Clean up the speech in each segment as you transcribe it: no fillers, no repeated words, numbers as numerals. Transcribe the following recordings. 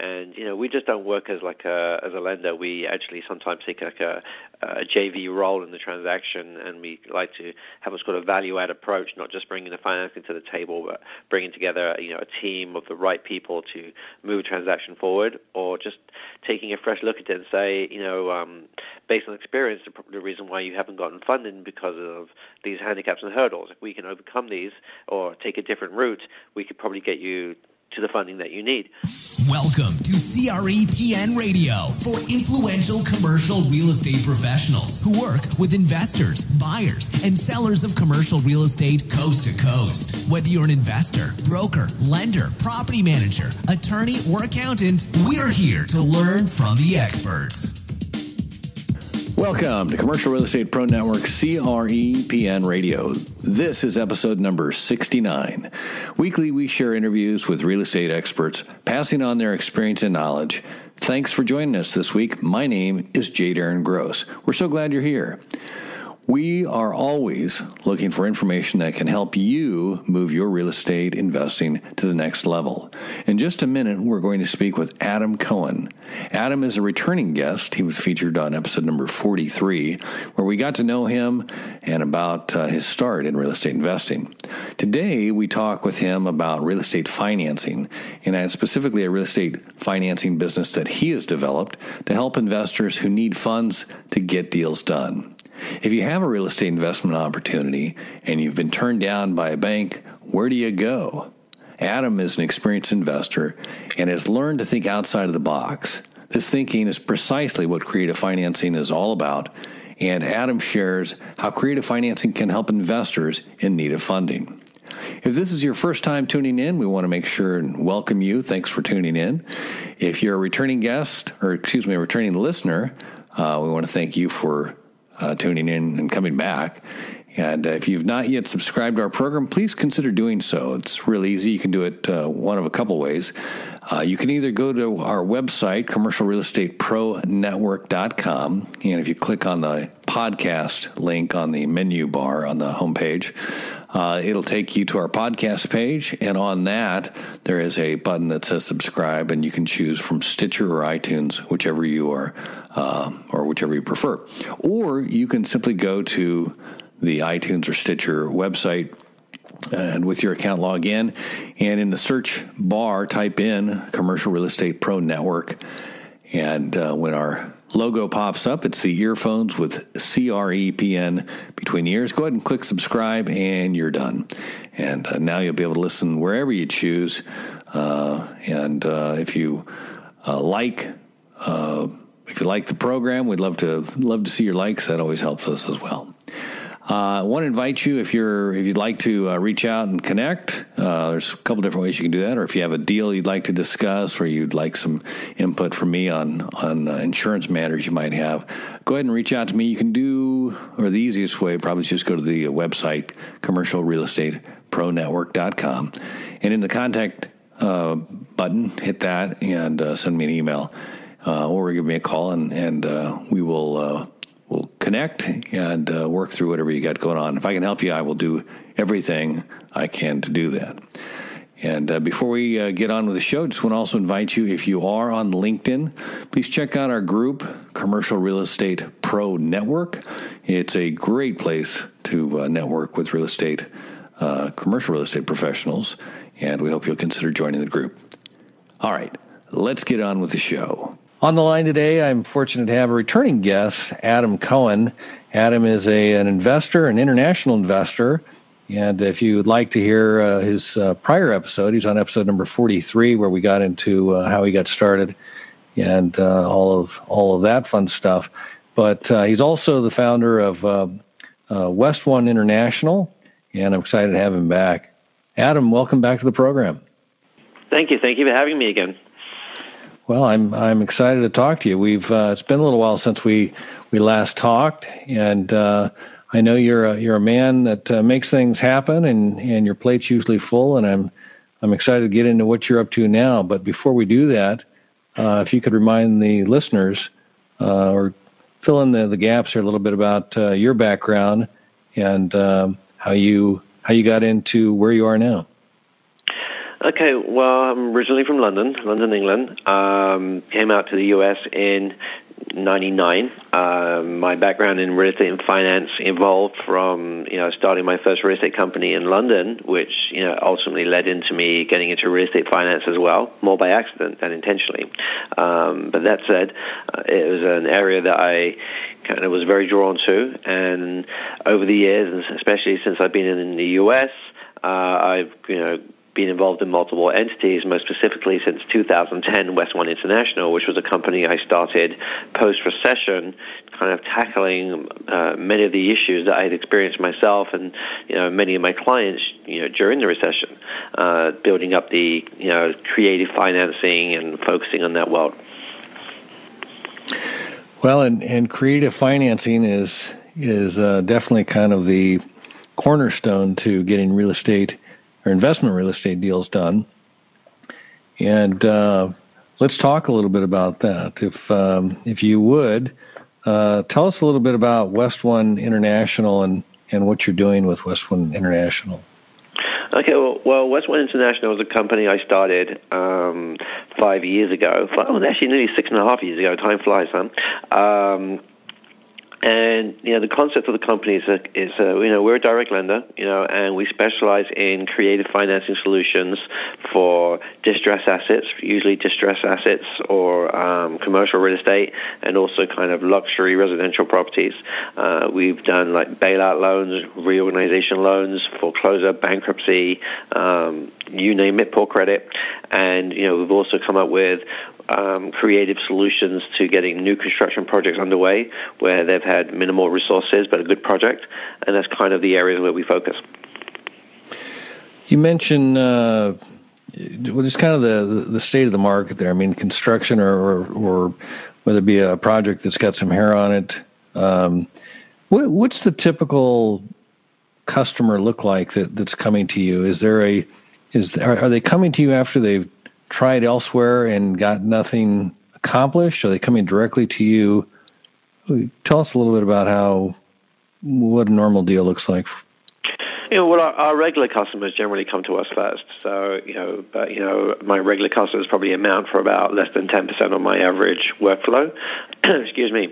And we just don't work as a lender. We actually sometimes take like a JV role in the transaction, and we like to have a sort of value-add approach, not just bringing the financing to the table, but bringing together a team of the right people to move a transaction forward, or just taking a fresh look at it and say, based on experience, the reason why you haven't gotten funding because of these handicaps and hurdles. If we can overcome these or take a different route, we could probably get you to the funding that you need. Welcome to CREPN Radio for influential commercial real estate professionals who work with investors, buyers, and sellers of commercial real estate coast to coast. Whether you're an investor, broker, lender, property manager, attorney, or accountant, we're here to learn from the experts. Welcome to Commercial Real Estate Pro Network, CREPN Radio. This is episode number 69. Weekly, we share interviews with real estate experts, passing on their experience and knowledge. Thanks for joining us this week. My name is J. Darrin Gross. We're so glad you're here. We are always looking for information that can help you move your real estate investing to the next level. In just a minute, we're going to speak with Adam Cohen. Adam is a returning guest. He was featured on episode number 43, where we got to know him and about his start in real estate investing. Today, we talk with him about real estate financing, and specifically a real estate financing business that he has developed to help investors who need funds to get deals done. If you have a real estate investment opportunity and you've been turned down by a bank, where do you go? Adam is an experienced investor and has learned to think outside of the box. This thinking is precisely what creative financing is all about, and Adam shares how creative financing can help investors in need of funding. If this is your first time tuning in, we want to make sure and welcome you. Thanks for tuning in. If you're a returning guest, or excuse me, a returning listener, we want to thank you for tuning in and coming back. And if you've not yet subscribed to our program, please consider doing so. It's really easy. You can do it one of a couple ways. You can either go to our website, commercialrealestateProNetwork.com, and if you click on the podcast link on the menu bar on the homepage, it'll take you to our podcast page, and on that, there is a button that says subscribe, and you can choose from Stitcher or iTunes, whichever you are, or whichever you prefer. Or you can simply go to the iTunes or Stitcher website, and with your account, log in, and in the search bar, type in Commercial Real Estate Pro Network, and when our logo pops up, it's the earphones with CREPN between the ears. Go ahead and click subscribe, and you're done. And now you'll be able to listen wherever you choose. If you like the program, we'd love to see your likes. That always helps us as well. I want to invite you, if you'd like to reach out and connect, there's a couple different ways you can do that, or if you have a deal you'd like to discuss or you'd like some input from me on insurance matters you might have, go ahead and reach out to me. You can do, or the easiest way probably is just go to the website, commercialrealestateProNetwork.com, and in the contact button, hit that and send me an email or give me a call, and we will We'll connect and work through whatever you got going on. If I can help you, I will do everything I can to do that. And before we get on with the show, just want to also invite you, if you are on LinkedIn, please check out our group, Commercial Real Estate Pro Network. It's a great place to network with real estate, commercial real estate professionals, and we hope you'll consider joining the group. All right, let's get on with the show. On the line today, I'm fortunate to have a returning guest, Adam Cohen. Adam is an investor, an international investor, and if you would like to hear his prior episode, he's on episode number 43, where we got into how he got started and all of that fun stuff. But he's also the founder of West One International, and I'm excited to have him back. Adam, welcome back to the program. Thank you. Thank you for having me again. Well, I'm excited to talk to you. We've it's been a little while since we last talked, and I know you're a man that makes things happen, and your plate's usually full. And I'm excited to get into what you're up to now. But before we do that, if you could remind the listeners or fill in the gaps here a little bit about your background and how you got into where you are now. Okay, well, I'm originally from London, England. Came out to the U.S. in 99. My background in real estate and finance evolved from, starting my first real estate company in London, which, ultimately led into me getting into real estate finance as well, more by accident than intentionally. But that said, it was an area that I kind of was very drawn to. And over the years, especially since I've been in the U.S., I've, been involved in multiple entities, most specifically since 2010, West One International, which was a company I started post-recession, kind of tackling many of the issues that I had experienced myself and, many of my clients, during the recession, building up the, creative financing and focusing on that world. Well, and creative financing is definitely kind of the cornerstone to getting real estate or investment real estate deals done. And let's talk a little bit about that. If you would, tell us a little bit about West One International and what you're doing with West One International. Okay, well, West One International was a company I started 5 years ago. Actually nearly 6.5 years ago. Time flies, huh? And, the concept of the company is we're a direct lender, and we specialize in creative financing solutions for distressed assets, usually distressed assets or commercial real estate, and also kind of luxury residential properties. We've done like bailout loans, reorganization loans, foreclosure, bankruptcy, you name it, poor credit. And, we've also come up with creative solutions to getting new construction projects underway where they've had minimal resources but a good project, and that's kind of the area where we focus. You mentioned just kind of the state of the market there. I mean, construction or whether it be a project that's got some hair on it. What's the typical customer look like that's coming to you? Are they coming to you after they've tried elsewhere and got nothing accomplished? Are they coming directly to you? Tell us a little bit about what a normal deal looks like. Well, our regular customers generally come to us first. So, my regular customers probably amount for about less than 10% of my average workflow. Excuse me.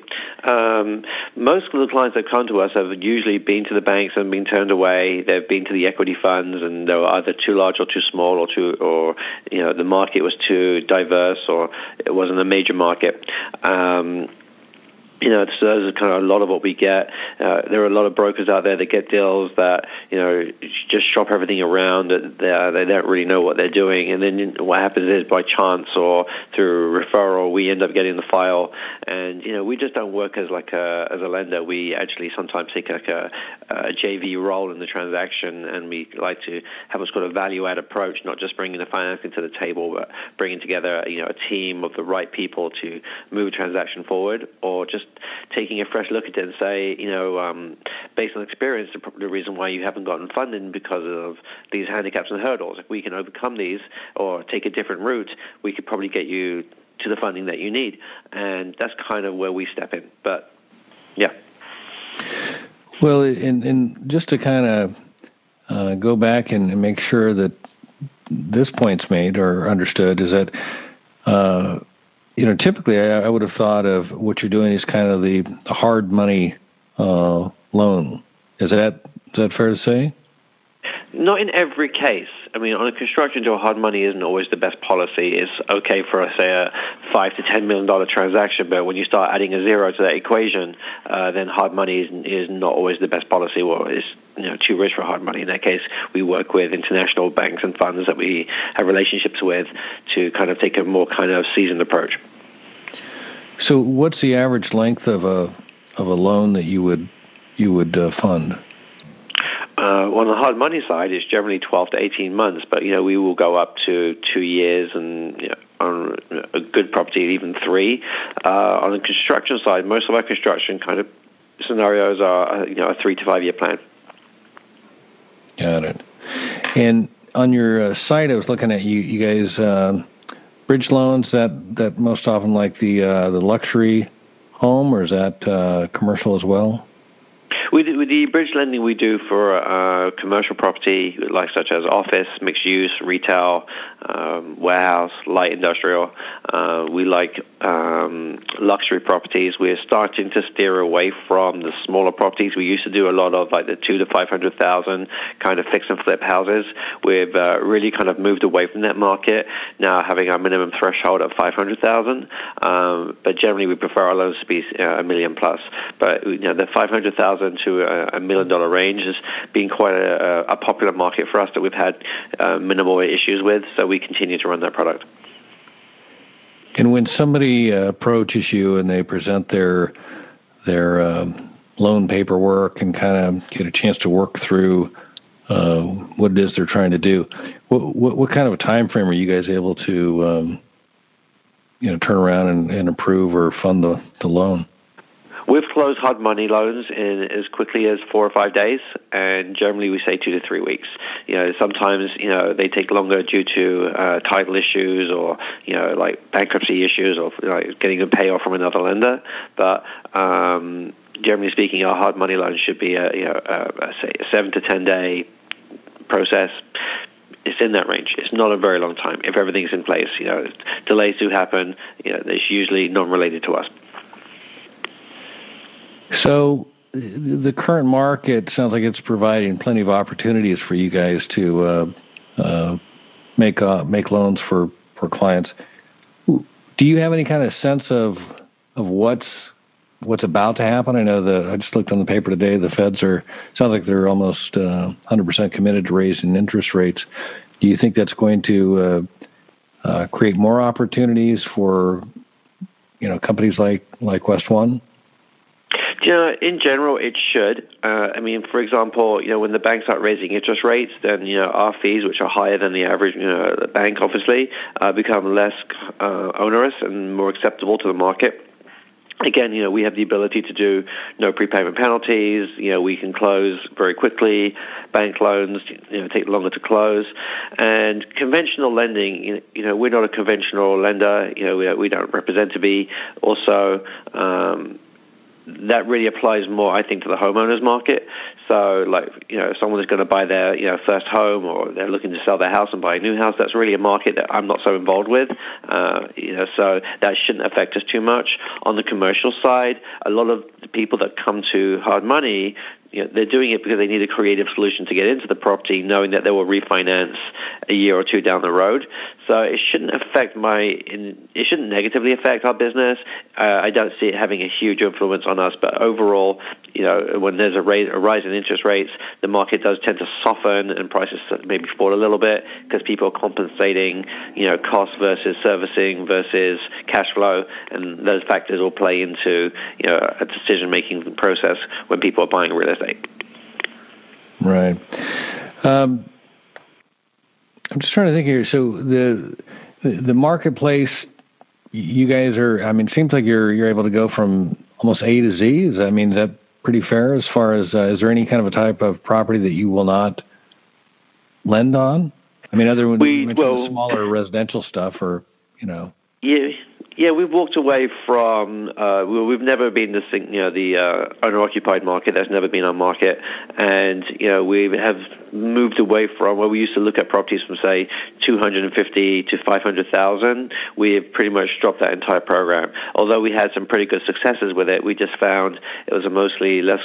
Most of the clients that come to us have usually been to the banks and been turned away. They've been to the equity funds, and they were either too large or too small, or the market was too diverse, or it wasn't a major market. So those are kind of a lot of what we get. There are a lot of brokers out there that get deals that, just shop everything around. They don't really know what they're doing. And then what happens is, by chance or through referral, we end up getting the file. And, we just don't work as a lender. We actually sometimes take like a JV role in the transaction, and we like to have what's called a value-add approach, not just bringing the financing to the table, but bringing together, a team of the right people to move a transaction forward, or just taking a fresh look at it and say, based on experience, the reason why you haven't gotten funding because of these handicaps and hurdles. If we can overcome these or take a different route, we could probably get you to the funding that you need. And that's kind of where we step in. But, yeah. Well, and just to kind of go back and make sure that this point's made or understood, is that typically I would have thought of what you're doing is kind of the hard money loan. Is that fair to say? Not in every case. I mean, on a construction deal, hard money isn't always the best policy. It's okay for, say, a $5 to $10 million transaction, but when you start adding a zero to that equation, then hard money is not always the best policy. Well, it's too rich for hard money. In that case, we work with international banks and funds that we have relationships with to kind of take a more kind of seasoned approach. So what's the average length of a loan that you would fund? On the hard money side, it's generally 12 to 18 months, but, we will go up to 2 years and, on a good property, even 3. On the construction side, most of our construction kind of scenarios are, a 3 to 5 year plan. Got it. And on your site, I was looking at you guys, bridge loans, that most often like the luxury home, or is that commercial as well? With the bridge lending we do for commercial property, like such as office, mixed use, retail, warehouse, light industrial, we like luxury properties. We're starting to steer away from the smaller properties. We used to do a lot of like the 200,000 to 500,000 kind of fix and flip houses. We've really kind of moved away from that market now, having our minimum threshold of 500,000. But generally, we prefer our loans to be $1 million plus. But you know, the 500,000 to $1 million range has been quite a popular market for us that we've had minimal issues with, so we continue to run that product. And when somebody approaches you and they present their loan paperwork and kind of get a chance to work through what it is they're trying to do, what kind of a time frame are you guys able to you know, turn around and approve or fund the loan? We've closed hard money loans in as quickly as 4 or 5 days, and generally we say 2 to 3 weeks. You know, sometimes, you know, they take longer due to title issues or, you know, like bankruptcy issues or like getting a payoff from another lender. But generally speaking, our hard money loans should be a, you know, say a 7 to 10 day process. It's in that range. It's not a very long time if everything's in place. You know, delays do happen. You know, it's usually non-related to us. So the current market sounds like it's providing plenty of opportunities for you guys to make loans for clients. Do you have any kind of sense of what's about to happen? I know that I just looked on the paper today. The Feds sounds like they're almost 100% committed to raising interest rates. Do you think that's going to create more opportunities for, you know, companies like West One? You know, in general, it should. I mean, for example, you know, when the banks start raising interest rates, then, you know, our fees, which are higher than the average, you know, the bank, obviously, become less onerous and more acceptable to the market. Again, you know, we have the ability to do no prepayment penalties. You know, we can close very quickly. Bank loans, you know, take longer to close. And conventional lending, you know, we're not a conventional lender. You know, we don't represent to be. Also, that really applies more, I think, to the homeowners market. So, like, you know, if someone is going to buy their, you know, first home, or they're looking to sell their house and buy a new house, that's really a market that I'm not so involved with. You know, so that shouldn't affect us too much. On the commercial side, a lot of the people that come to hard money, you know, they're doing it because they need a creative solution to get into the property, knowing that they will refinance a year or two down the road. So it shouldn't affect it shouldn't negatively affect our business. I don't see it having a huge influence on us. But overall, you know, when there's a rise in interest rates, the market does tend to soften and prices maybe fall a little bit because people are compensating, you know, cost versus servicing versus cash flow, and those factors all play into, you know, a decision-making process when people are buying real estate. Right. I'm just trying to think here. So the marketplace, you guys are. I mean, it seems like you're able to go from almost A to Z. I mean, is that pretty fair? As far as is there any kind of a type of property that you will not lend on? I mean, other than smaller residential stuff, or, you know. Yeah, we've walked away from. We've never been the owner-occupied market. That's never been our market, and you know, we have moved away from where we used to look at properties from say 250 to 500,000. We have pretty much dropped that entire program. Although we had some pretty good successes with it, we just found it was a mostly less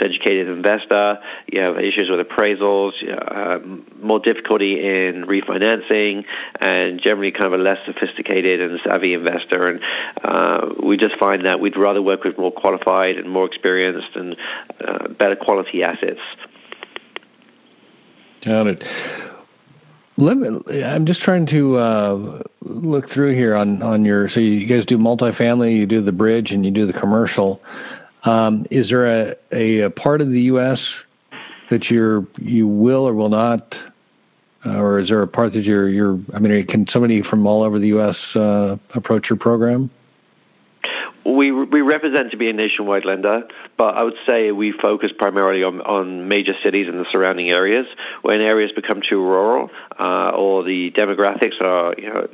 educated investor. You have issues with appraisals, you know, more difficulty in refinancing, and generally kind of a less sophisticated and savvy investor. And we just find that we'd rather work with more qualified and more experienced and better quality assets. Got it. I'm just trying to look through here on your. So you guys do multifamily, you do the bridge, and you do the commercial. Is there a part of the U.S. that you will or will not? Or is there a part that you're? I mean, can somebody from all over the U.S. Approach your program? We represent to be a nationwide lender, but I would say we focus primarily on major cities and the surrounding areas. When areas become too rural, or the demographics are, you know,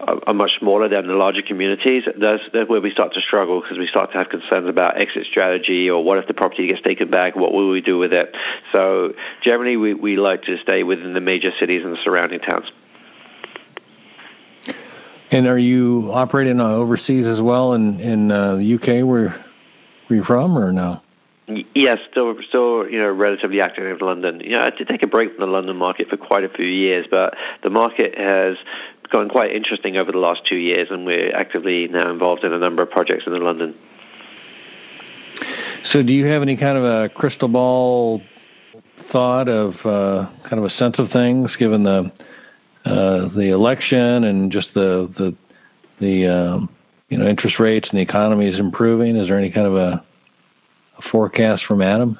are much smaller than the larger communities, that's where we start to struggle, because we start to have concerns about exit strategy, or what if the property gets taken back, what will we do with it? So generally we like to stay within the major cities and the surrounding towns. And are you operating overseas as well, in the UK where you're from, or no? Yes, still, relatively active in London. I did take a break from the London market for quite a few years, but the market has gone quite interesting over the last 2 years, and we're actively now involved in a number of projects in London. So do you have any kind of a crystal ball thought of kind of a sense of things, given the election and just the interest rates, and the economy is improving? Is there any kind of a forecast from Adam?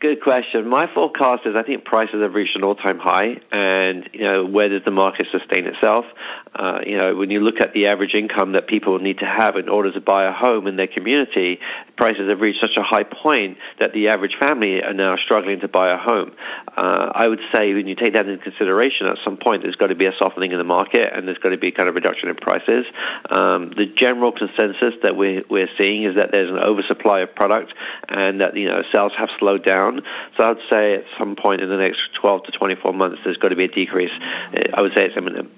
Good question. My forecast is I think prices have reached an all-time high, and where does the market sustain itself? When you look at the average income that people need to have in order to buy a home in their community, prices have reached such a high point that the average family are now struggling to buy a home. I would say when you take that into consideration, at some point there's got to be a softening in the market, and there's got to be kind of reduction in prices. The general consensus that we're seeing is that there's an oversupply of product, and that sales have slowed down. So I'd say at some point in the next 12 to 24 months, there's got to be a decrease. I would say it's imminent.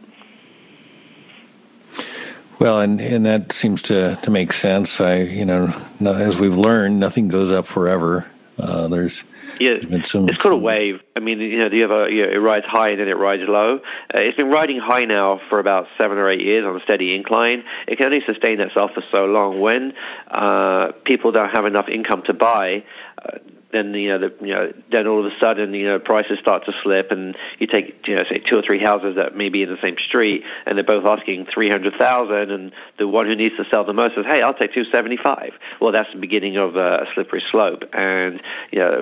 Well, and that seems to make sense. As we've learned, nothing goes up forever. It's called a wave. I mean, it rides high and then it rides low. It's been riding high now for about 7 or 8 years on a steady incline. It can only sustain itself for so long. When people don't have enough income to buy, then all of a sudden, prices start to slip, and you take, say 2 or 3 houses that may be in the same street, and they're both asking $300,000, and the one who needs to sell the most says, "Hey, I'll take $275." Well, that's the beginning of a slippery slope. And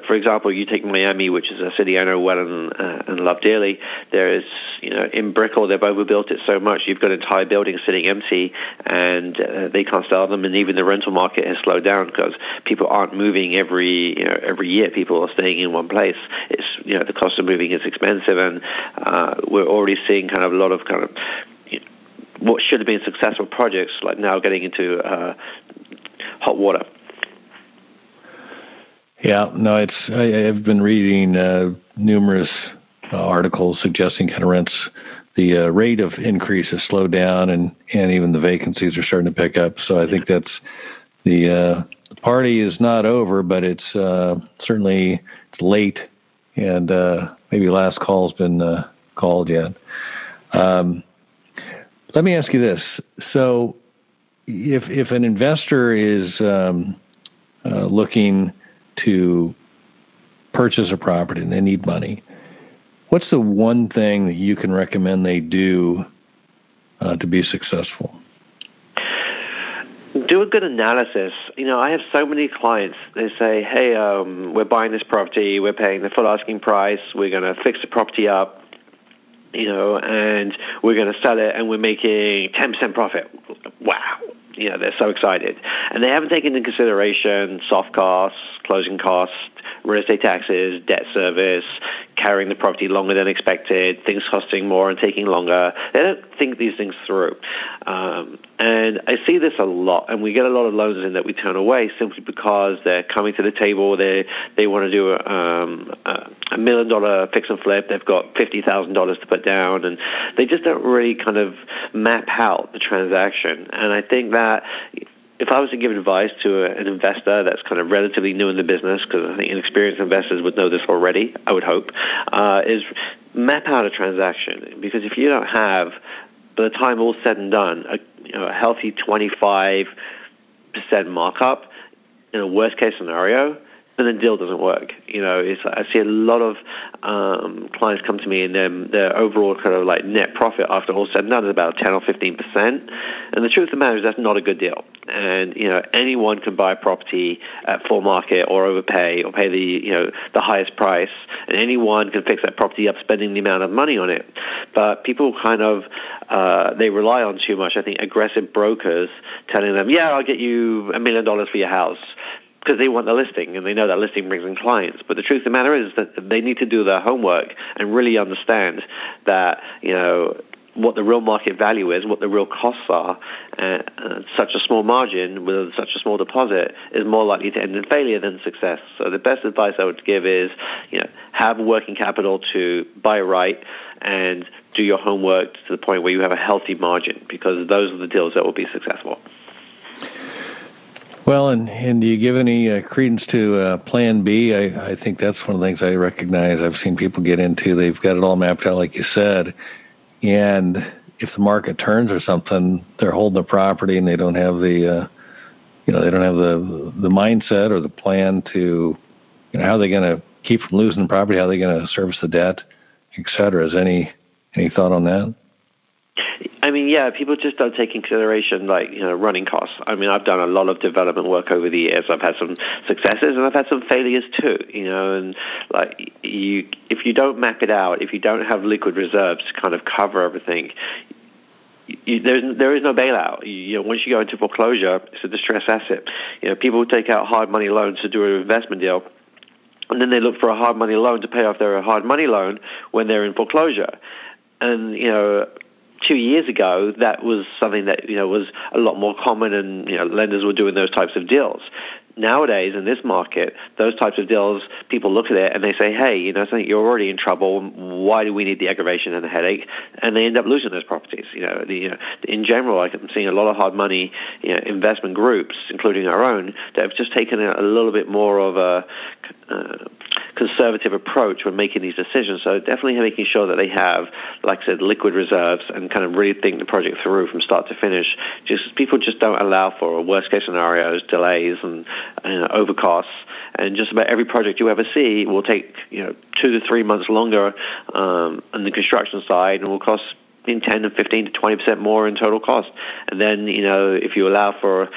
for example, you take Miami, which is a city I know well and love dearly. There is, in Brickell, they've overbuilt it so much you've got entire buildings sitting empty, and they can't sell them, and even the rental market has slowed down because people aren't moving every year. People are staying in one place. It's the cost of moving is expensive, and we're already seeing a lot of what should have been successful projects like now getting into hot water. Yeah, no, I've been reading numerous articles suggesting kind of rents. The rate of increase has slowed down, and even the vacancies are starting to pick up. So I think that's the party is not over, but it's certainly late, and maybe last call's been called yet. Let me ask you this: so, if an investor is looking to purchase a property and they need money, what's the one thing that you can recommend they do to be successful? Do a good analysis. I have so many clients. They say, "Hey, we're buying this property. We're paying the full asking price. We're going to fix the property up, and we're going to sell it, and we're making 10% profit." Wow. They're so excited. And they haven't taken into consideration soft costs, closing costs, real estate taxes, debt service, carrying the property longer than expected, things costing more and taking longer. They don't think these things through. And I see this a lot, and we get a lot of loans in that we turn away simply because they're coming to the table. They want to do a $1 million fix and flip. They've got $50,000 to put down, and they just don't really kind of map out the transaction. And I think that if I was to give advice to an investor that's kind of relatively new in the business, because I think inexperienced investors would know this already, I would hope, is map out a transaction. Because if you don't have, by the time all's said and done, a healthy 25% markup in a worst-case scenario, then the deal doesn't work. I see a lot of clients come to me, and their overall kind of like net profit after all said and done is about 10 or 15%. And the truth of the matter is that's not a good deal. And anyone can buy a property at full market or overpay or pay the the highest price, and anyone can fix that property up spending the amount of money on it. But people kind of they rely on too much. I think aggressive brokers telling them, "Yeah, I'll get you $1 million for your house," because they want the listing, and they know that listing brings in clients. But the truth of the matter is that they need to do their homework and really understand that what the real market value is, what the real costs are, such a small margin with such a small deposit is more likely to end in failure than success. So the best advice I would give is, you know, have working capital to buy right and do your homework to the point where you have a healthy margin, because those are the deals that will be successful. Well, and do you give any credence to Plan B? I think that's one of the things I recognize I've seen people get into. They've got it all mapped out, like you said, and if the market turns or something, they're holding the property and they don't have the, they don't have the mindset or the plan to, how are they going to keep from losing the property? How are they going to service the debt, et cetera? Is any thought on that? I mean, yeah, people just don't take into consideration, like, running costs. I mean, I've done a lot of development work over the years. I've had some successes and I've had some failures too, and like if you don't map it out, if you don't have liquid reserves to kind of cover everything, there is no bailout. Once you go into foreclosure, it's a distressed asset. People take out hard money loans to do an investment deal, and then they look for a hard money loan to pay off their hard money loan when they're in foreclosure. And, 2 years ago, that was something that, was a lot more common, and, lenders were doing those types of deals. Nowadays, in this market, those types of deals, people look at it and they say, hey, something, you're already in trouble. Why do we need the aggravation and the headache? And they end up losing those properties. In general, I'm seeing a lot of hard money investment groups, including our own, that have just taken a little bit more of a conservative approach when making these decisions. So definitely making sure that they have, like I said, liquid reserves and kind of really think the project through from start to finish. People just don't allow for worst-case scenarios, delays, and overcosts, and just about every project you ever see will take 2 to 3 months longer on the construction side, and will cost between 10 and 15 to 20% more in total cost. And then if you allow for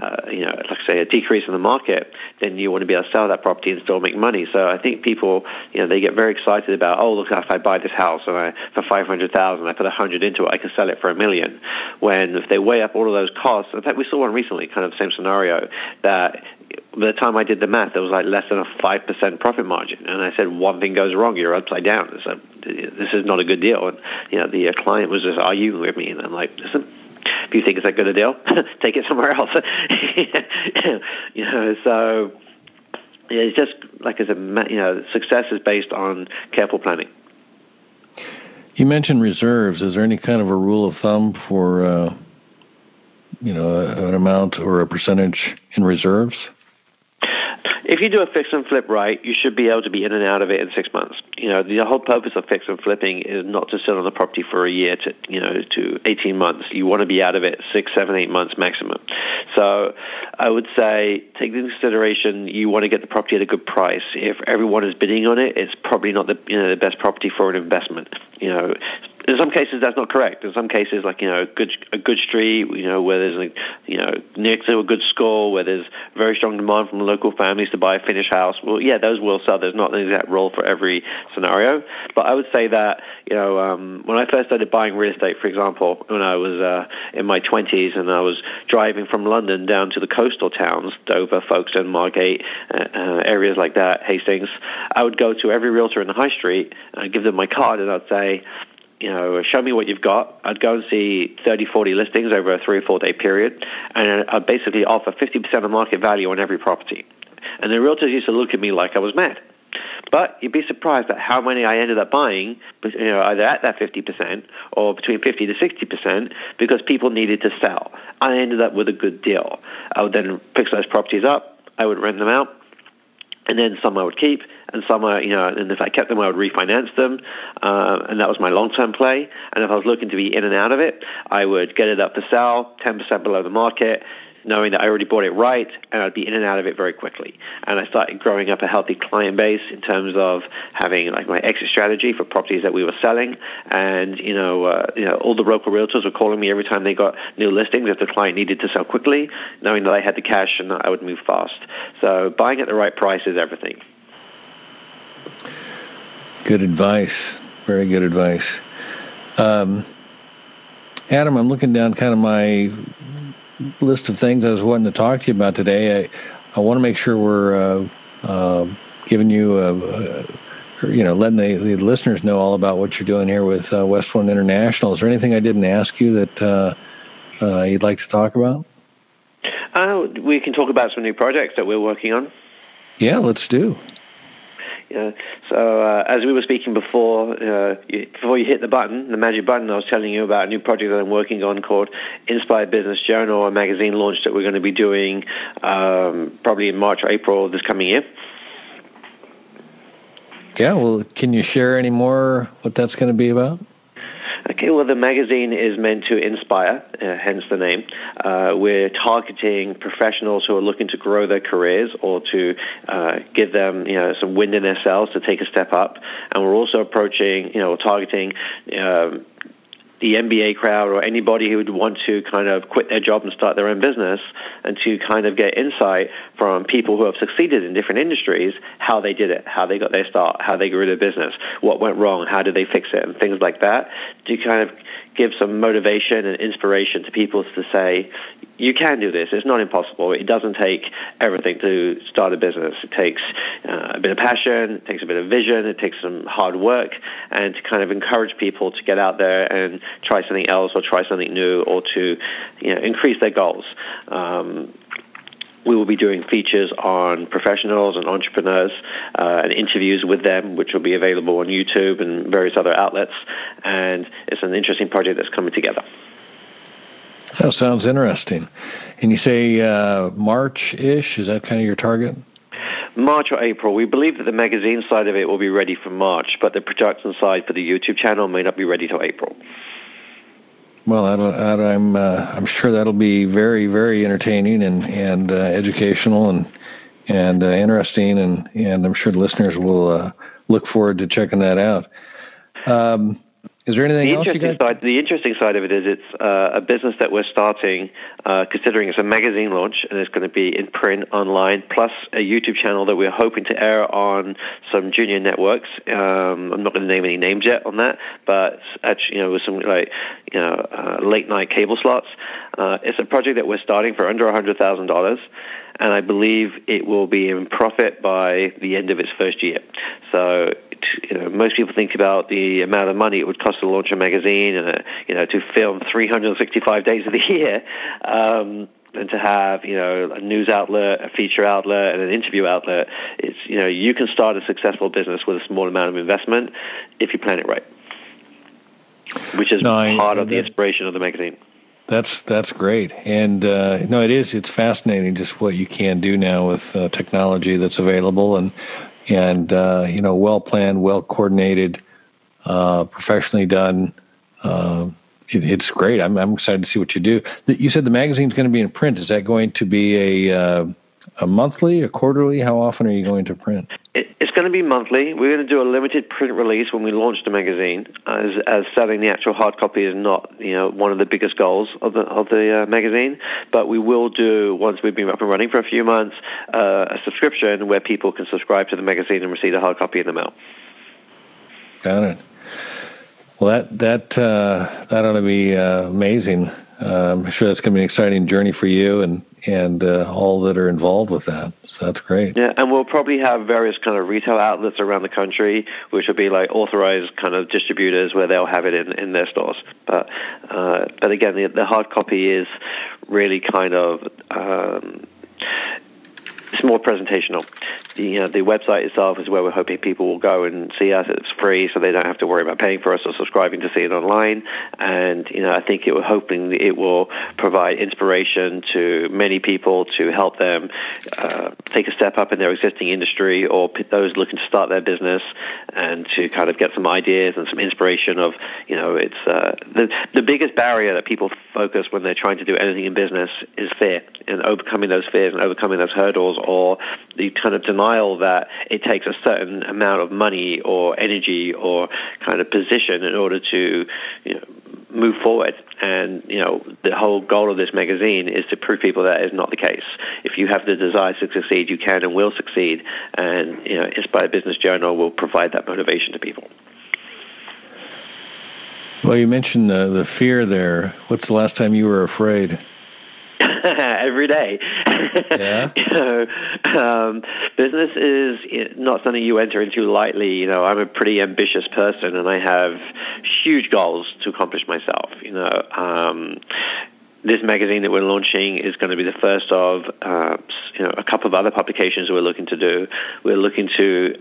like I say, a decrease in the market, then you want to be able to sell that property and still make money. So I think people, they get very excited about, oh, look, if I buy this house and for $500,000, I put $100 into it, I can sell it for $1 million. When if they weigh up all of those costs, in fact, we saw one recently, kind of the same scenario, that by the time I did the math, there was like less than a 5% profit margin. And I said, one thing goes wrong, you're upside down. So this is not a good deal. And, the client was just arguing with me, and I'm like, listen, if you think it's that good a deal, take it somewhere else. So it's just, like I said, success is based on careful planning. You mentioned reserves. Is there any kind of a rule of thumb for, an amount or a percentage in reserves? If you do a fix and flip right, you should be able to be in and out of it in 6 months. The whole purpose of fix and flipping is not to sit on the property for a year to, to 18 months. You want to be out of it 6, 7, 8 months maximum. So I would say take into consideration you want to get the property at a good price. If everyone is bidding on it, it's probably not the best property for an investment. In some cases, that's not correct. In some cases, like, a good street, where there's, near to a good school, where there's very strong demand from local families to buy a finished house, well, yeah, those will sell. There's not an exact rule for every scenario. But I would say that, when I first started buying real estate, for example, when I was in my 20s and I was driving from London down to the coastal towns, Dover, Folkestone, Margate, areas like that, Hastings, I would go to every realtor in the high street, and I'd give them my card, and I'd say, show me what you've got. I'd go and see 30, 40 listings over a 3 or 4 day period, and I'd basically offer 50% of market value on every property. And the realtors used to look at me like I was mad. But you'd be surprised at how many I ended up buying, either at that 50% or between 50 to 60%, because people needed to sell. I ended up with a good deal. I would then fix those properties up. I would rent them out. And then some I would keep, and some and if I kept them, I would refinance them, and that was my long-term play. And if I was looking to be in and out of it, I would get it up for sale, 10% below the market, knowing that I already bought it right, and I'd be in and out of it very quickly. And I started growing up a healthy client base in terms of having like my exit strategy for properties that we were selling, and all the local realtors were calling me every time they got new listings if the client needed to sell quickly, knowing that I had the cash and that I would move fast. So buying at the right price is everything. Good advice. Very good advice. Adam, I'm looking down kind of my list of things I was wanting to talk to you about today. I want to make sure we're giving you letting the listeners know all about what you're doing here with West One International. Is there anything I didn't ask you that you'd like to talk about? We can talk about some new projects that we're working on. Yeah, let's do. Yeah. So as we were speaking before you hit the button, the magic button, I was telling you about a new project that I'm working on called Inspire Business Journal, a magazine launch that we're going to be doing probably in March or April of this coming year. Yeah, well, can you share any more what that's going to be about? Okay, well, the magazine is meant to inspire, hence the name. We're targeting professionals who are looking to grow their careers or to give them, some wind in their sails to take a step up. And we're also approaching, targeting the MBA crowd or anybody who would want to kind of quit their job and start their own business, and to kind of get insight from people who have succeeded in different industries, how they did it, how they got their start, how they grew their business, what went wrong, how did they fix it, and things like that, to kind of give some motivation and inspiration to people to say, you can do this. It's not impossible. It doesn't take everything to start a business. It takes a bit of passion. It takes a bit of vision. It takes some hard work, and to kind of encourage people to get out there and try something else or try something new, or to increase their goals. We will be doing features on professionals and entrepreneurs and interviews with them, which will be available on YouTube and various other outlets. And it's an interesting project that's coming together. That sounds interesting. And you say March-ish? Is that kind of your target? March or April. We believe that the magazine side of it will be ready for March, but the production side for the YouTube channel may not be ready till April. Well, I'm sure that'll be very, very entertaining and educational and interesting, and I'm sure the listeners will look forward to checking that out. Is there anything else you guys? The interesting side of it is it's a business that we're starting, considering it's a magazine launch, and it's going to be in print, online, plus a YouTube channel that we're hoping to air on some junior networks. I'm not going to name any names yet on that, but actually, with some late night cable slots. It's a project that we're starting for under $100,000. And I believe it will be in profit by the end of its first year. So, most people think about the amount of money it would cost to launch a magazine and, to film 365 days of the year, and to have, a news outlet, a feature outlet, and an interview outlet. It's, you can start a successful business with a small amount of investment if you plan it right, which is part of the inspiration of the magazine. That's great, and it is. It's fascinating just what you can do now with technology that's available, and well planned, well coordinated, professionally done. It's great. I'm excited to see what you do. You said the magazine's going to be in print. Is that going to be a monthly, a quarterly? How often are you going to print? It's going to be monthly. We're going to do a limited print release when we launch the magazine, as selling the actual hard copy is not, one of the biggest goals of the magazine. But we will do, once we've been up and running for a few months, a subscription where people can subscribe to the magazine and receive a hard copy in the mail. Got it. Well, that ought to be amazing. I'm sure that's going to be an exciting journey for you and all that are involved with that. So that's great. Yeah, and we'll probably have various kind of retail outlets around the country, which will be like authorized kind of distributors where they'll have it in their stores. But again, the hard copy is really kind of it's more presentational. The website itself is where we're hoping people will go and see us. It's free, so they don't have to worry about paying for us or subscribing to see it online. And I think we're hoping it will provide inspiration to many people to help them take a step up in their existing industry, or those looking to start their business, and to kind of get some ideas and some inspiration of it's the biggest barrier that people focus when they're trying to do anything in business is fear, and overcoming those fears and overcoming those hurdles, or the kind of denial that it takes a certain amount of money or energy or kind of position in order to move forward. And the whole goal of this magazine is to prove people that is not the case. If you have the desire to succeed, you can and will succeed. And Inspire Business Journal will provide that motivation to people. Well, you mentioned the fear there. What's the last time you were afraid? every day. Yeah. Business is not something you enter into lightly. You know, I'm a pretty ambitious person, and I have huge goals to accomplish myself. You know, this magazine that we're launching is going to be the first of a couple of other publications we're looking to do. We're looking to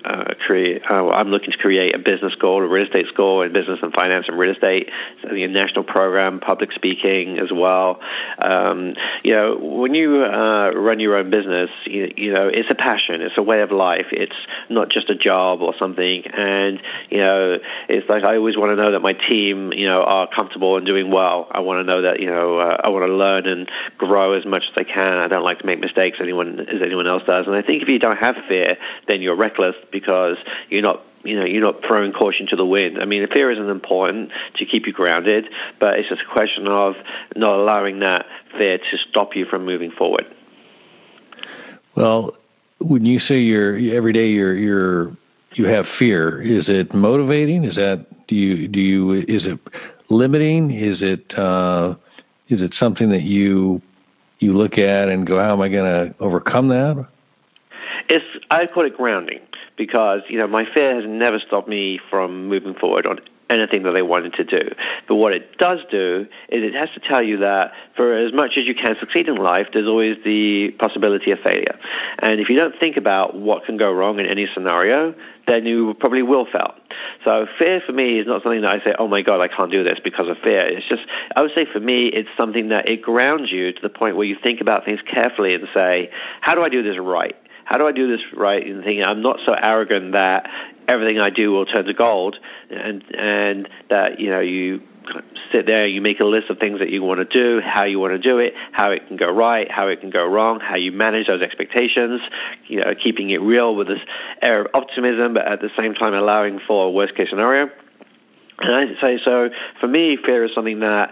I'm looking to create a business school, a real estate school, in business and finance and real estate. So the national program, public speaking as well. You know, when you run your own business, you know, it's a passion. It's a way of life. It's not just a job or something. And, you know, it's like I always want to know that my team, you know, are comfortable and doing well. I want to know that, you know, I want to learn and grow as much as I can. I don't like to make mistakes as anyone else does. And I think if you don't have fear, then you're reckless, because you're not, you know, you're not throwing caution to the wind. I mean, fear isn't important to keep you grounded, but it's just a question of not allowing that fear to stop you from moving forward. Well, when you say every day you have fear, is it motivating? Is that is it limiting? Is it something that you look at and go, how am I going to overcome that? I call it grounding, because, you know, my fear has never stopped me from moving forward on anything that I wanted to do. But what it does do is it has to tell you that for as much as you can succeed in life, there's always the possibility of failure. And if you don't think about what can go wrong in any scenario, then you probably will fail. So fear for me is not something that I say, oh my God, I can't do this because of fear. It's just, I would say for me, it's something that it grounds you to the point where you think about things carefully and say, how do I do this right? How do I do this right? And thinking, I'm not so arrogant that everything I do will turn to gold, and that, you know, you sit there, you make a list of things that you want to do, how you want to do it, how it can go right, how it can go wrong, how you manage those expectations, you know, keeping it real with this air of optimism, but at the same time allowing for a worst case scenario. And I'd say, so for me, fear is something that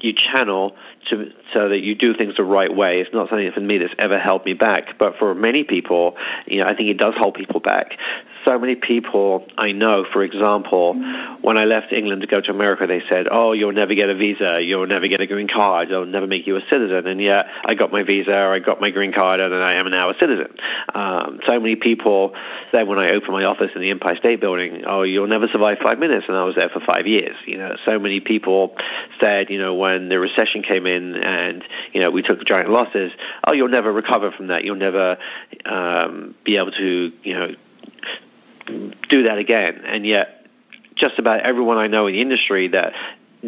you channel so that you do things the right way. It's not something for me that's ever held me back, but for many people, you know, I think it does hold people back. So many people I know, for example, when I left England to go to America, they said, oh, you'll never get a visa, you'll never get a green card, they'll never make you a citizen. And yet I got my visa, I got my green card, and I am now a citizen. So many people said when I opened my office in the Empire State Building, oh, you'll never survive 5 minutes, and I was there for 5 years. You know, so many people said, you know, when the recession came in and, you know, we took giant losses, oh, you'll never recover from that. You'll never be able to, you know, do that again. And yet just about everyone I know in the industry that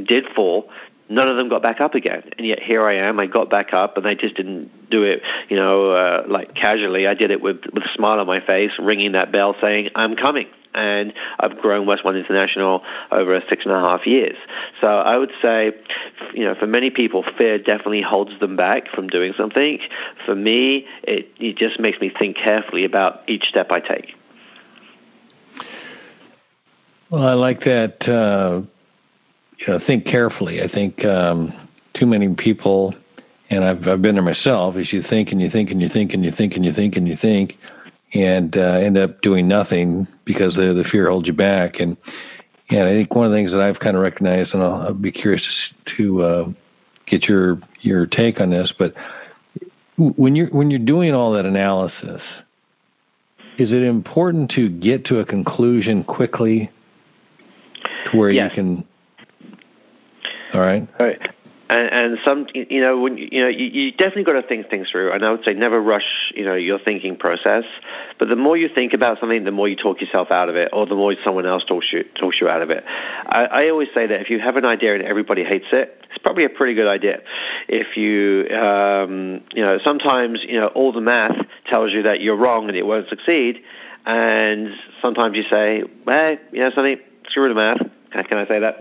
did fall, none of them got back up again. And yet here I am, I got back up, and I just didn't do it, you know, like casually. I did it with a smile on my face, ringing that bell saying, I'm coming. And I've grown West One International over 6.5 years. So I would say, you know, for many people, fear definitely holds them back from doing something. For me, it just makes me think carefully about each step I take. Well, I like that, you know, think carefully. I think too many people, and I've been there myself, is you think and you think and you think and you think and you think and you think, and end up doing nothing because the fear holds you back. And I think one of the things that I've kind of recognized, and I'll be curious to get your take on this, but when you're doing all that analysis, is it important to get to a conclusion quickly to where yes. You can? All right. All right. And some, you know, when you know, you definitely got to think things through. And I would say never rush, you know, your thinking process. But the more you think about something, the more you talk yourself out of it, or the more someone else talks you out of it. I always say that if you have an idea and everybody hates it, it's probably a pretty good idea. If you, you know, sometimes, you know, all the math tells you that you're wrong and it won't succeed, and sometimes you say, hey, you know something, screw the math. Can I say that?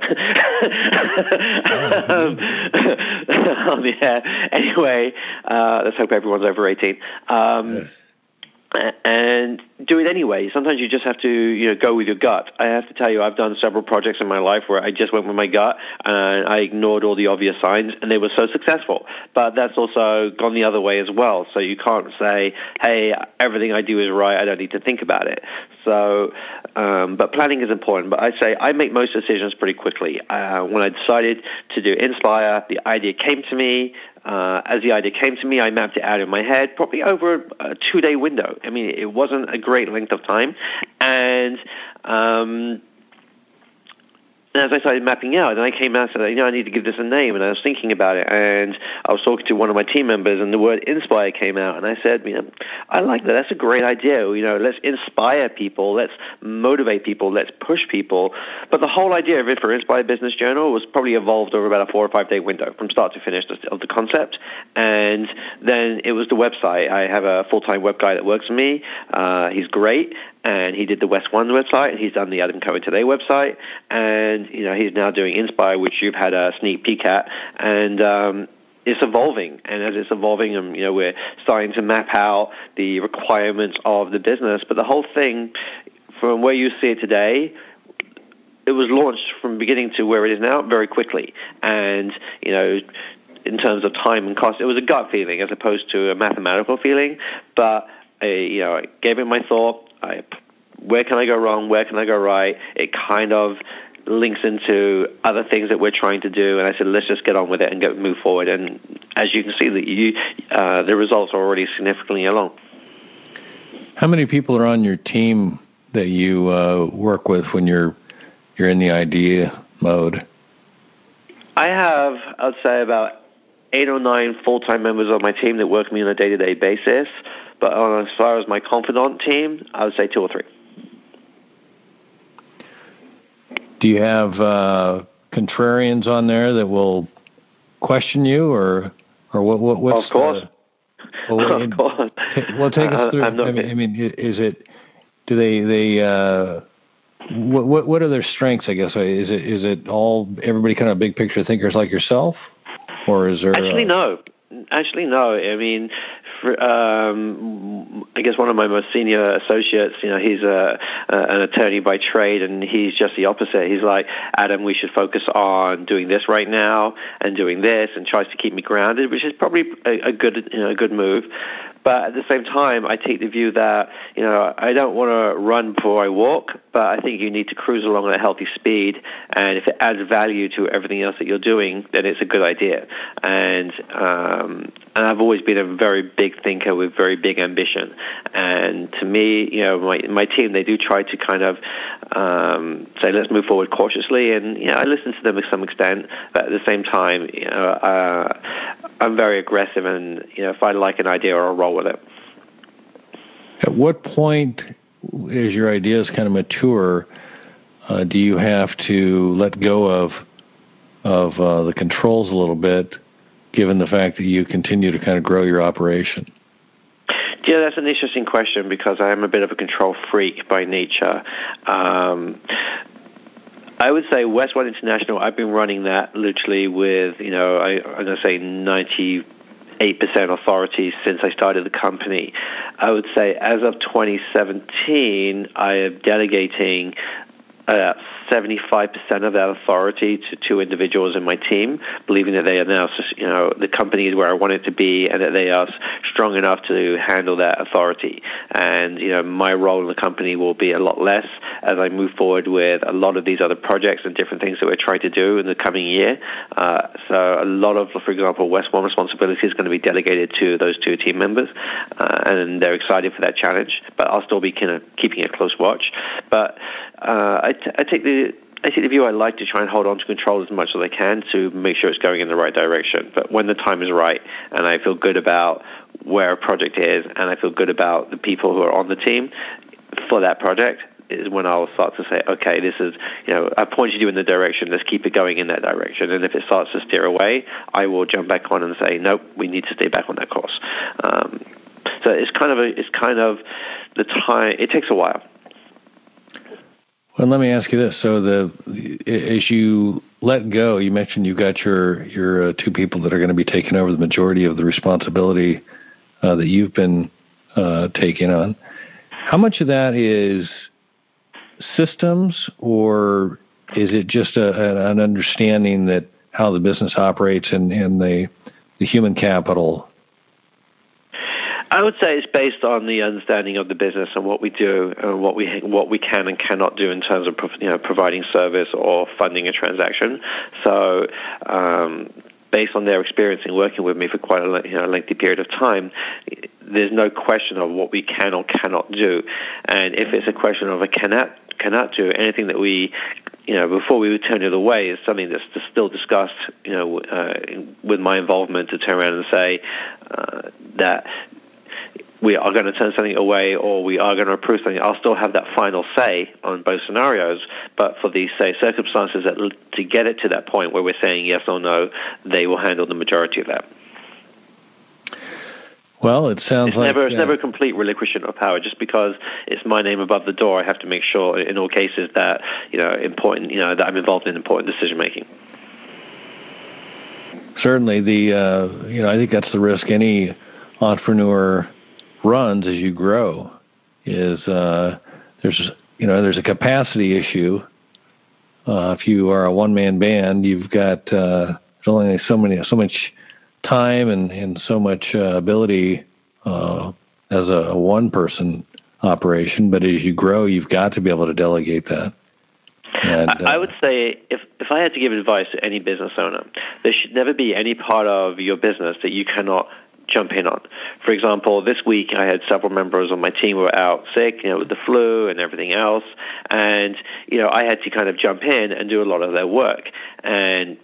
Yeah. Anyway, let's hope everyone's over 18. Yes. And do it anyway. Sometimes you just have to, you know, go with your gut. I have to tell you, I've done several projects in my life where I just went with my gut and I ignored all the obvious signs, and they were so successful. But that's also gone the other way as well. So you can't say, hey, everything I do is right, I don't need to think about it. So, but planning is important. But I say I make most decisions pretty quickly. When I decided to do Inspire, the idea came to me. As the idea came to me, I mapped it out in my head, probably over a two-day window. I mean, it wasn't a great length of time. And as I started mapping out, then I came out and said, you know, I need to give this a name. And I was thinking about it, and I was talking to one of my team members, and the word inspire came out. And I said, you know, I like that. That's a great idea. You know, let's inspire people. Let's motivate people. Let's push people. But the whole idea of it for Inspire Business Journal was probably evolved over about a 4 or 5 day window from start to finish of the concept. And then it was the website. I have a full-time web guy that works for me. He's great. And he did the West One website, and he's done the Adam Cohen Today website, and you know he's now doing Inspire, which you've had a sneak peek at, and it's evolving. And as it's evolving, you know, we're starting to map out the requirements of the business. But the whole thing, from where you see it today, it was launched from beginning to where it is now very quickly, and you know, in terms of time and cost, it was a gut feeling as opposed to a mathematical feeling. But you know, I gave it my thought. Where can I go wrong? Where can I go right? It kind of links into other things that we're trying to do. And I said, let's just get on with it and move forward. And as you can see, the results are already significantly along. How many people are on your team that you work with when you're in the idea mode? I have, I'd say, about 8 or 9 full-time members of my team that work with me on a day-to-day basis. But as far as my confidant team, I would say 2 or 3. Do you have contrarians on there that will question you, or what? What's of course. Of course. Well, take us through. I mean, is it? Do they? What are their strengths? I guess is it all everybody kind of big picture thinkers like yourself, or is there? Actually, no. I mean, I guess one of my most senior associates, you know, he's an attorney by trade, and he's just the opposite. He's like, Adam, we should focus on doing this right now and doing this, and tries to keep me grounded, which is probably a good move. But at the same time, I take the view that, you know, I don't want to run before I walk, but I think you need to cruise along at a healthy speed. And if it adds value to everything else that you're doing, then it's a good idea. And I've always been a very big thinker with very big ambition. And to me, you know, my team, they do try to kind of say, let's move forward cautiously. And, you know, I listen to them to some extent. But at the same time, you know, I'm very aggressive. And, you know, if I like an idea, I'll roll with it. At what point, as your ideas kind of mature, do you have to let go of the controls a little bit, given the fact that you continue to kind of grow your operation? Yeah, that's an interesting question, because I am a bit of a control freak by nature. I would say West One International, I've been running that literally with, you know, I'm going to say 98% authority since I started the company. I would say as of 2017, I am delegating 75% of that authority to 2 individuals in my team, believing that they are now, you know, the company is where I want it to be, and that they are strong enough to handle that authority. And, you know, my role in the company will be a lot less as I move forward with a lot of these other projects and different things that we're trying to do in the coming year. So a lot of, for example, West One responsibility is going to be delegated to those 2 team members, and they're excited for that challenge. But I'll still be kind of keeping a close watch. But I take the view I like to try and hold on to control as much as I can to make sure it's going in the right direction. But when the time is right and I feel good about where a project is and I feel good about the people who are on the team for that project is when I'll start to say, okay, this is, you know, I pointed you in the direction, let's keep it going in that direction. And if it starts to steer away, I will jump back on and say, nope, we need to stay back on that course. So it's kind of the time, it takes a while. And let me ask you this: so as you let go, you mentioned you got your 2 people that are going to be taking over the majority of the responsibility that you've been taking on. How much of that is systems, or is it just an understanding that how the business operates and the human capital? I would say it's based on the understanding of the business and what we do and what we can and cannot do in terms of, you know, providing service or funding a transaction. So based on their experience in working with me for quite a lengthy period of time, there's no question of what we can or cannot do. And if it's a question of a cannot do, anything that we, before we would turn it away is something that's still discussed, with my involvement, to turn around and say that we are going to turn something away or we are going to approve something. I'll still have that final say on both scenarios, but for these, say, circumstances that to get it to that point where we're saying yes or no, they will handle the majority of that. Well, it sounds like... It's never a complete relinquishment of power. Just because it's my name above the door, I have to make sure in all cases that, that I'm involved in important decision-making. Certainly, I think that's the risk any entrepreneur runs as you grow, is there's a capacity issue. If you are a one-man band, you've got there's only so much time and so much ability as a one-person operation. But as you grow, you've got to be able to delegate that. And, I would say if I had to give advice to any business owner, there should never be any part of your business that you cannot jump in on. For example, this week I had several members on my team who were out sick, with the flu and everything else, and I had to kind of jump in and do a lot of their work. And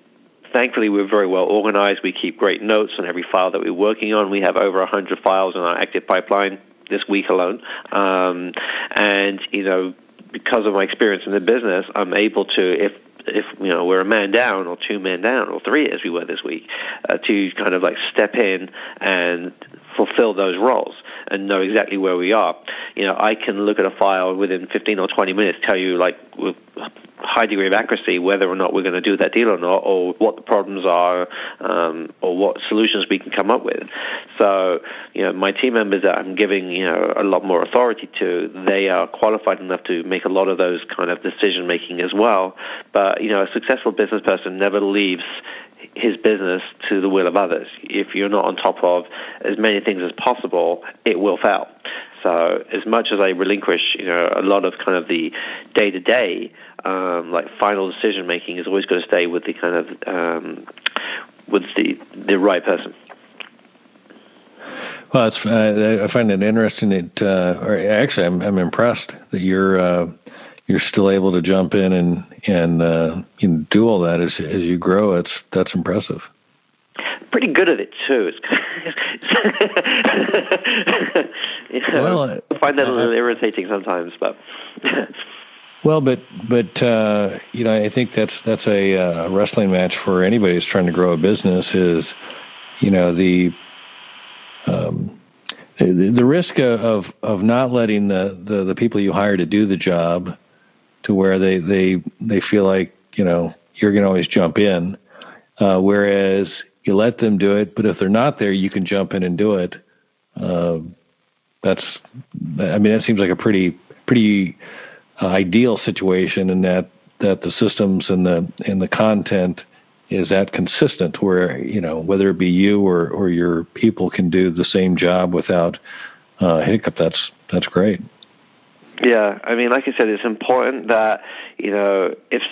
thankfully, we're very well organized. We keep great notes on every file that we're working on. We have over 100 files in our active pipeline this week alone, because of my experience in the business, I'm able to, if we're a man down or two men down or three as we were this week, to kind of like step in and fulfill those roles and know exactly where we are. I can look at a file within 15 or 20 minutes, tell you like with high degree of accuracy whether or not we're going to do that deal or not, or what the problems are, or what solutions we can come up with. So, my team members that I'm giving, a lot more authority to, they are qualified enough to make a lot of those kind of decision making as well. But, a successful business person never leaves his business to the will of others. If you're not on top of as many things as possible, it will fail. So as much as I relinquish, a lot of kind of the day-to-day, like final decision making is always going to stay with the kind of with the right person. Well, it's, I find it interesting that, actually, I'm impressed that you're still able to jump in and do all that as you grow. That's impressive. Pretty good at it too. Well, I find that a little irritating sometimes, but. Well, but I think that's a wrestling match for anybody who's trying to grow a business. Is the risk of not letting the people you hire to do the job, to where they feel like you're going to always jump in, whereas you let them do it. But if they're not there, you can jump in and do it. That seems like a pretty ideal situation, in that the systems and the content is that consistent, where whether it be you or your people can do the same job without hiccup. That's great. Yeah, I mean, like I said, it's important that if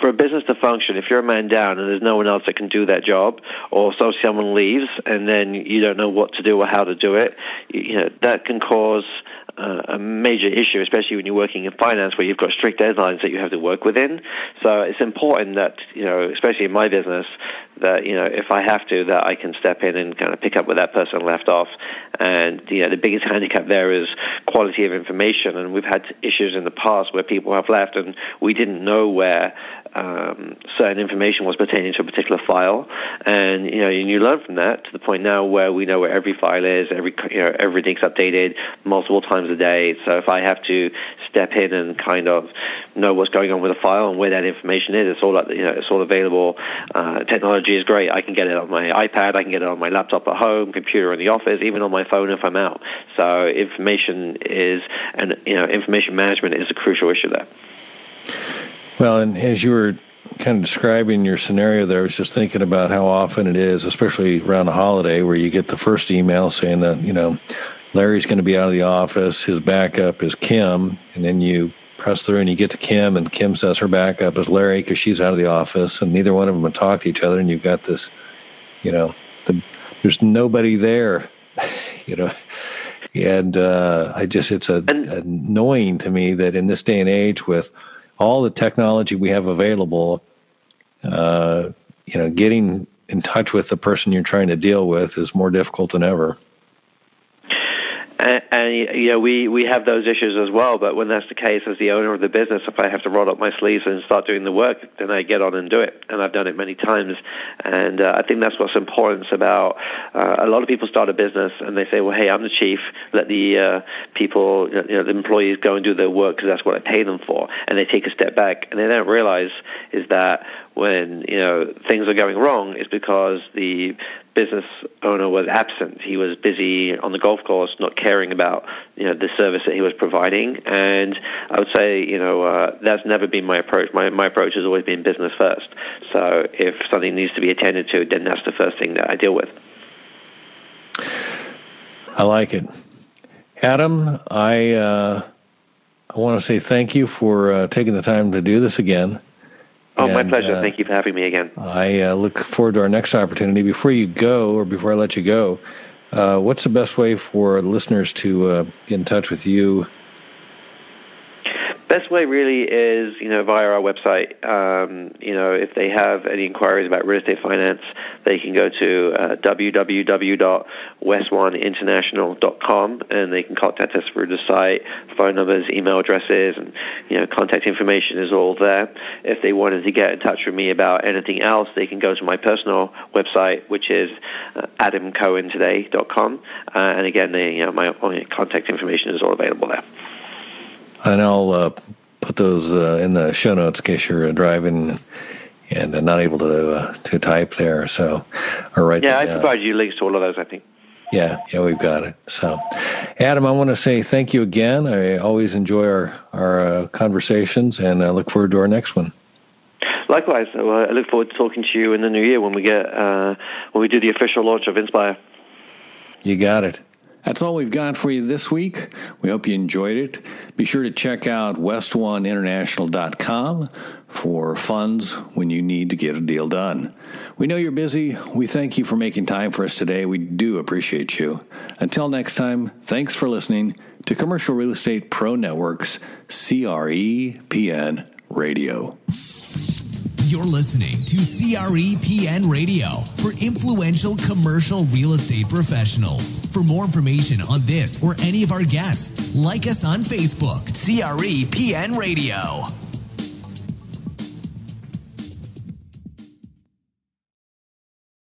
for a business to function, if you're a man down and there's no one else that can do that job, or so someone leaves and then you don't know what to do or how to do it, that can cause a major issue, especially when you're working in finance where you've got strict deadlines that you have to work within. So it's important that, especially in my business, that, if I have to, that I can step in and kind of pick up where that person left off. And, the biggest handicap there is quality of information. And we've had issues in the past where people have left and we didn't know where certain information was pertaining to a particular file. And, you learn from that to the point now where we know where every file is, everything's updated multiple times a day. So if I have to step in and kind of know what's going on with a file and where that information is, it's all available. Technology is great. I can get it on my iPad. I can get it on my laptop at home, computer in the office, even on my phone if I'm out. So information is, and information management is a crucial issue there. Well, and as you were kind of describing your scenario there, I was just thinking about how often it is, especially around a holiday, where you get the first email saying that, Larry's going to be out of the office, his backup is Kim, and then you press through, and you get to Kim, and Kim says her backup is Larry because she's out of the office, and neither one of them would talk to each other, and you've got this, you know, there's nobody there, you know. And it's annoying to me that in this day and age, with all the technology we have available, you know, getting in touch with the person you're trying to deal with is more difficult than ever. And you know, we have those issues as well, but when that's the case, as the owner of the business, if I have to roll up my sleeves and start doing the work, then I get on and do it, and I've done it many times. And I think that's what's important about a lot of people start a business and they say, well, hey, I'm the chief, let the people, you know, the employees go and do their work because that's what I pay them for, and they take a step back, and they don't realize is that when, you know, things are going wrong, it's because the business owner was absent. He was busy on the golf course, not caring about, you know, the service that he was providing. And I would say, you know, that's never been my approach. My approach has always been business first. So if something needs to be attended to, then that's the first thing that I deal with. I like it. Adam, I want to say thank you for taking the time to do this again. Oh, my pleasure. Thank you for having me again. I look forward to our next opportunity. Before you go, or before I let you go, what's the best way for listeners to get in touch with you? Best way really is, you know, via our website. You know, if they have any inquiries about real estate finance, they can go to www.westoneinternational.com, and they can contact us through the site. Phone numbers, email addresses, and, you know, contact information is all there. If they wanted to get in touch with me about anything else, they can go to my personal website, which is adamcohentoday.com. And again, you know, my contact information is all available there. And I'll put those in the show notes in case you're driving and not able to type there. So, all right. Yeah, I provide you links to all of those, I think. Yeah, we've got it. So, Adam, I want to say thank you again. I always enjoy our conversations, and I look forward to our next one. Likewise. So, I look forward to talking to you in the new year when we get when we do the official launch of Inspire. You got it. That's all we've got for you this week. We hope you enjoyed it. Be sure to check out westoneinternational.com for funds when you need to get a deal done. We know you're busy. We thank you for making time for us today. We do appreciate you. Until next time, thanks for listening to Commercial Real Estate Pro Network's CREPN Radio. You're listening to CREPN Radio for influential commercial real estate professionals. For more information on this or any of our guests, like us on Facebook, CREPN Radio.